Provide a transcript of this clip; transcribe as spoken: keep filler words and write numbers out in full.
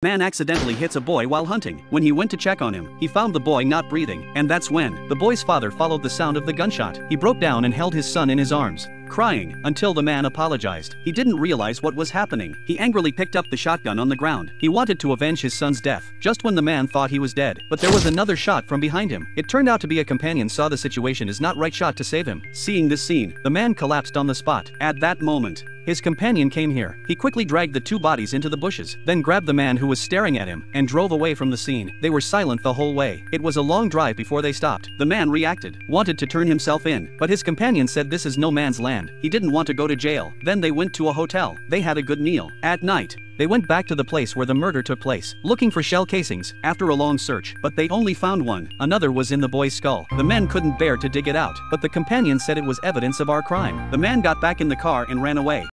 Man accidentally hits a boy while hunting. When he went to check on him, he found the boy not breathing, and that's when the boy's father followed the sound of the gunshot. He broke down and held his son in his arms, crying, until the man apologized. He didn't realize what was happening. He angrily picked up the shotgun on the ground. He wanted to avenge his son's death, just when the man thought he was dead. But there was another shot from behind him. It turned out to be a companion saw the situation is not right shot to save him. Seeing this scene, the man collapsed on the spot. At that moment, his companion came here. He quickly dragged the two bodies into the bushes, then grabbed the man who was staring at him, and drove away from the scene. They were silent the whole way. It was a long drive before they stopped. The man reacted, wanted to turn himself in, but his companion said this is no man's land. He didn't want to go to jail. Then they went to a hotel. They had a good meal. At night, they went back to the place where the murder took place, looking for shell casings, after a long search, but they only found one. Another was in the boy's skull. The men couldn't bear to dig it out, but the companion said it was evidence of our crime. The man got back in the car and ran away.